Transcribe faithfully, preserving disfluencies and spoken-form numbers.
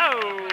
Oh.